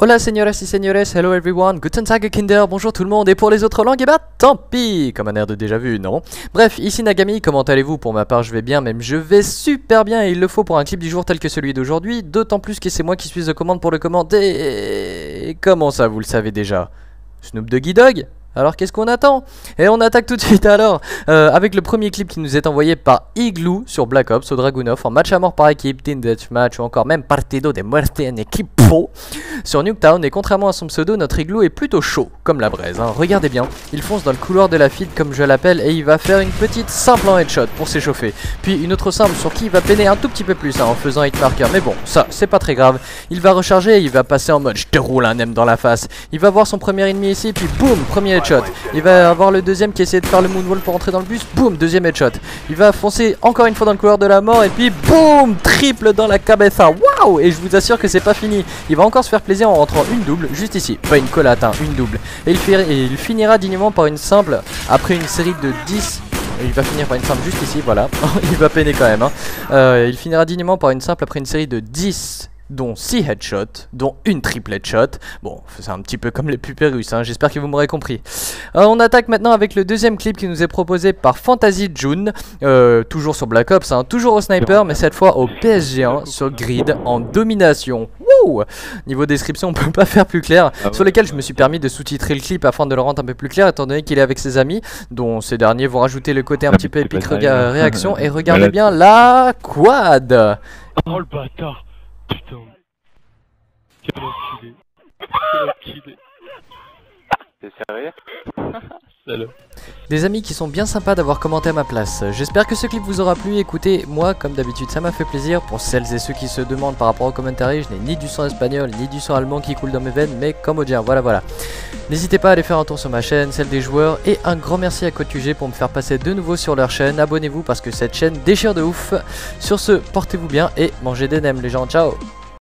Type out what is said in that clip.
Hola señoras y señores, hello everyone, guten tag kinder, bonjour tout le monde, et pour les autres langues, et bah tant pis, comme un air de déjà vu, non? Bref, ici Nagami, comment allez-vous? Pour ma part, je vais bien, même je vais super bien, et il le faut pour un clip du jour tel que celui d'aujourd'hui, d'autant plus que c'est moi qui suis aux commandes pour le commander. Comment ça, vous le savez déjà? Snoop de Dogg? Alors qu'est-ce qu'on attend? Et on attaque tout de suite alors avec le premier clip qui nous est envoyé par Igloo sur Black Ops au Dragunov en match à mort par équipe, team deathmatch ou encore même partido de muerte en equipo sur Nuketown. Et contrairement à son pseudo, notre Igloo est plutôt chaud comme la braise, hein. Regardez bien, il fonce dans le couloir de la feed comme je l'appelle et il va faire une petite simple en headshot pour s'échauffer. Puis une autre simple sur qui il va peiner un tout petit peu plus, hein, en faisant hitmarker, mais bon ça c'est pas très grave. Il va recharger et il va passer en mode je te roule un M dans la face. Il va voir son premier ennemi ici, puis boum, premier headshot. Il va avoir le deuxième qui essaie de faire le moonwall pour entrer dans le bus, boum, deuxième headshot. Il va foncer encore une fois dans le couloir de la mort et puis boum, triple dans la cabeza. Waouh! Et je vous assure que c'est pas fini. Il va encore se faire plaisir en rentrant une double juste ici. Pas une collate, hein, une double. Et il finira dignement par une simple après une série de 10. Il va finir par une simple juste ici, voilà. Il va peiner quand même, hein. Il finira dignement par une simple après une série de 10. Dont 6 headshots, dont une triple headshot. Bon, c'est un petit peu comme les pupilles russes, hein, j'espère que vous m'aurez compris. On attaque maintenant avec le deuxième clip qui nous est proposé par Fantasy June, toujours sur Black Ops, hein, toujours au sniper, mais cette fois au PSG1 sur grid en domination. Wouh! Niveau description, on peut pas faire plus clair. Sur lesquels je me suis permis de sous-titrer le clip afin de le rendre un peu plus clair, étant donné qu'il est avec ses amis, dont ces derniers vont rajouter le côté un petit peu épique réaction. Et regardez bien la quad. Oh le bâtard! Putain, quel enculé, T'es sérieux? Salut. Des amis qui sont bien sympas d'avoir commenté à ma place. J'espère que ce clip vous aura plu. Écoutez, moi comme d'habitude ça m'a fait plaisir. Pour celles et ceux qui se demandent par rapport aux commentaires, je n'ai ni du sang espagnol ni du sang allemand qui coule dans mes veines, mais comme au dire, voilà. N'hésitez pas à aller faire un tour sur ma chaîne, celle des joueurs, et un grand merci à CodeTuG pour me faire passer de nouveau sur leur chaîne. Abonnez-vous parce que cette chaîne déchire de ouf. Sur ce, portez-vous bien et mangez des nems les gens, ciao.